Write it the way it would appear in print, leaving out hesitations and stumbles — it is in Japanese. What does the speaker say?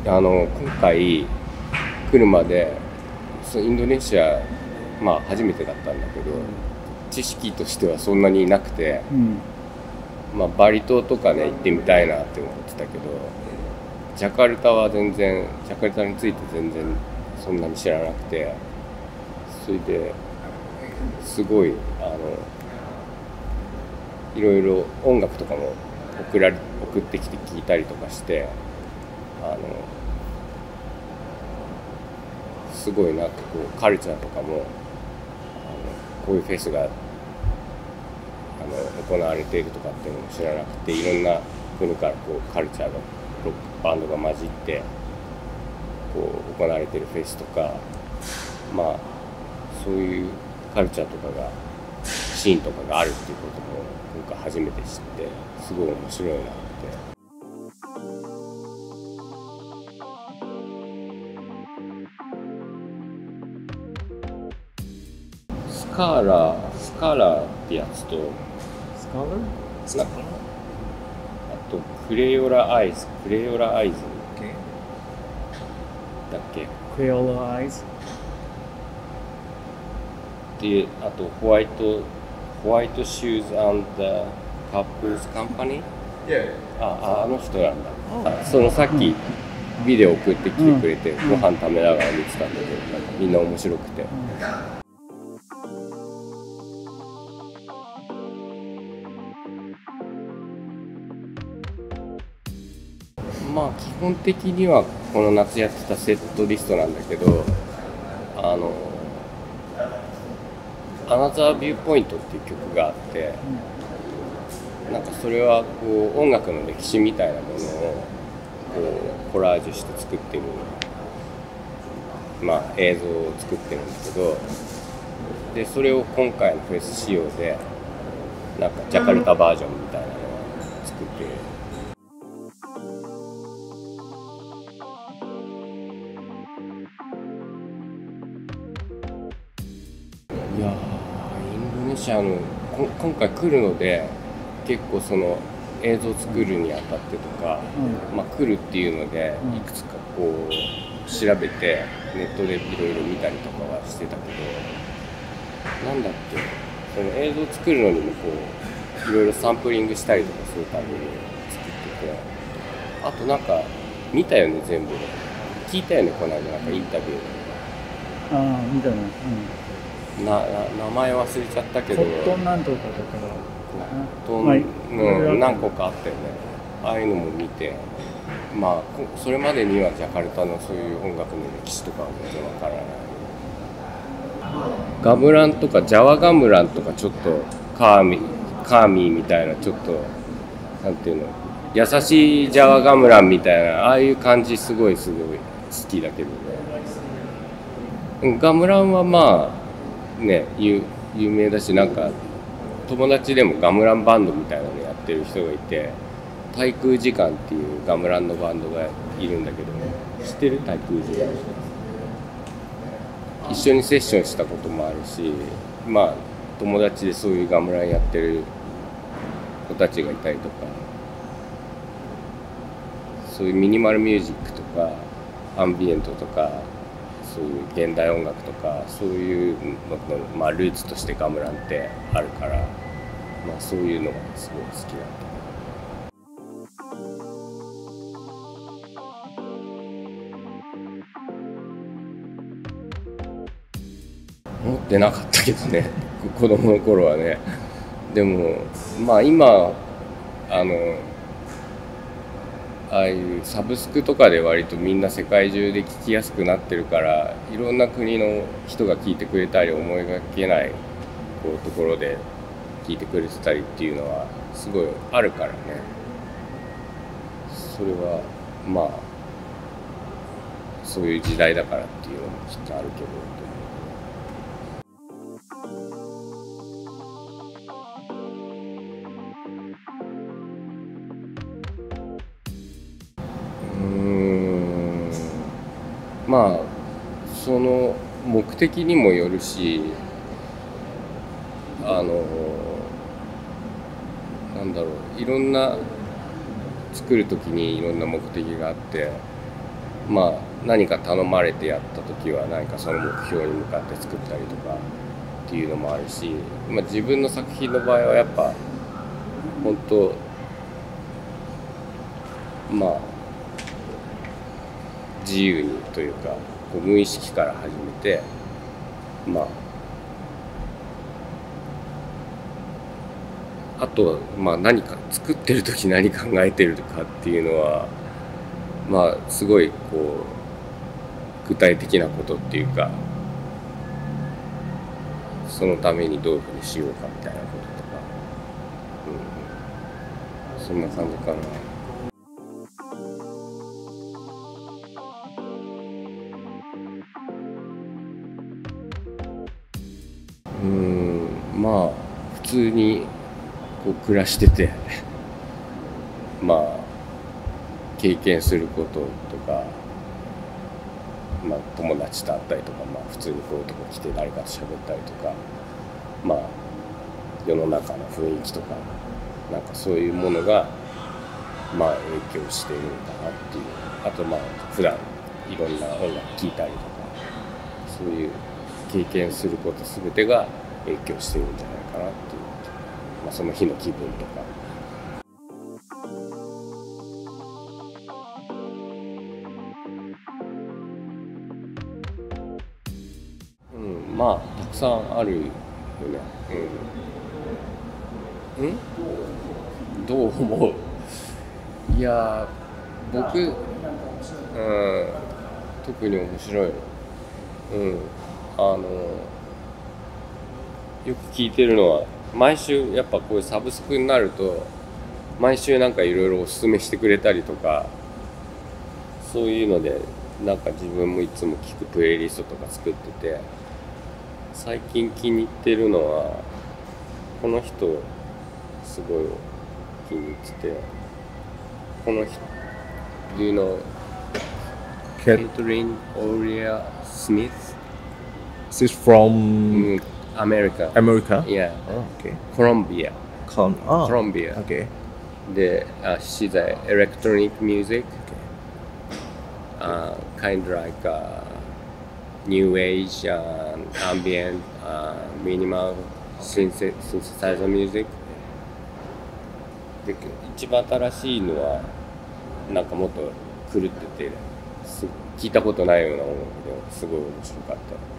今回来るまでインドネシア、まあ、初めてだったんだけど、知識としてはそんなになくて、まあ、バリ島とかね行ってみたいなって思ってたけど、ジャカルタは全然、ジャカルタについて全然そんなに知らなくて、それですごいいろいろ音楽とかも送ってきて聴いたりとかして、すごいなんかこうカルチャーとかもこういうフェスが行われているとかっていうのも知らなくて、いろんな国からこうカルチャーがロックバンドが混じってこう行われているフェスとか、まあそういうカルチャーとかがシーンとかがあるっていうことも今回初めて知って、すごい面白いなって。スカーラってやつと、あとクレヨラアイズだっけ、クレヨラアイズで、あとホワイトシューズ&カップルズカンパニー、あの人なんだ、そのさっきビデオ送ってきてくれて、ご飯食べながら見てたんだけど、なんかみんな面白くて。まあ基本的にはこの夏やってたセットリストなんだけど、アナザービューポイントっていう曲があって、なんかそれはこう音楽の歴史みたいなものをこうコラージュして作ってる、まあ映像を作ってるんだけど、でそれを今回のフェス仕様でなんかジャカルタバージョンみたいなのを作ってる。いやー、インドネシアの今回来るので、結構その映像作るにあたってとか、まあ、来るっていうのでいくつかこう調べてネットでいろいろ見たりとかはしてたけど、なんだっけ、その映像作るのにもこういろいろサンプリングしたりとかするために作ってて、あとなんか見たよね、全部聞いたよね、この間なんかインタビュー。ああ、見たね。名前忘れちゃったけど、コットンなんとかだから、何個かあったよね。ああいうのも見て、まあそれまでにはジャカルタのそういう音楽の歴史とかは全然わからない。ガムランとかジャワガムランとか、ちょっとカーミーみたいな、ちょっとなんていうの、優しいジャワガムランみたいな、ああいう感じすごい好きだけどね。ガムランはまあね、有名だし、なんか友達でもガムランバンドみたいなのやってる人がいて、滞空時間っていうガムランのバンドがいるんだけどね、知ってる？滞空時間、一緒にセッションしたこともあるし、まあ友達でそういうガムランやってる子たちがいたりとか、そういうミニマルミュージックとかアンビエントとか、そういう現代音楽とか、そういうのの、まあ、ルーツとしてガムランってあるから、まあ、そういうのがすごい好きだった。持ってなかったけどね子供の頃はね。でもまあ今ああいうサブスクとかで割とみんな世界中で聴きやすくなってるから、いろんな国の人が聴いてくれたり、思いがけないこうところで聴いてくれてたりっていうのはすごいあるからね。それはまあそういう時代だからっていうのもきっとあるけど。まあその目的にもよるし、なんだろう、いろんな作る時にいろんな目的があって、まあ何か頼まれてやった時は何かその目標に向かって作ったりとかっていうのもあるし、まあ、自分の作品の場合はやっぱ本当まあ自由にというかこう無意識から始めてまあ。あと、まあ、何か作ってる時何考えてるかっていうのは、まあ、すごいこう具体的なことっていうかそのためにどういうふうにしようかみたいなこととか、うん、そんな感じかな。まあ普通にこう暮らしててまあ経験することとか、まあ、友達と会ったりとか、まあ、普通にこういうとこ来て誰かと喋ったりとか、まあ、世の中の雰囲気とかなんかそういうものが、まあ、影響しているのかなっていう。あとまあ普段いろんな音楽聴いたりとかそういう経験すること全てが影響しているんじゃないかなっていう。まあその日の気分とか。うん、まあたくさんあるよね。うん。うん？どう思う？いや僕、特に面白い。うん、よく聞いてるのは。毎週やっぱこういうサブスクになると毎週なんかいろいろおすすめしてくれたりとかそういうのでなんか自分もいつも聴くプレイリストとか作ってて最近気に入ってるのはこの人すごい気に入っててこの人 Do you know Catherine Aurea Smith? She's from...、うんAmerica? Yeah. Oh, okay. Colombia. Colombia. Okay. The she's a electronic music. Okay. Kind of like new age ambient minimal synthesizer music. で一番新しいのはなんかもっと狂ってて聞いたことないような音楽ですごい面白かった。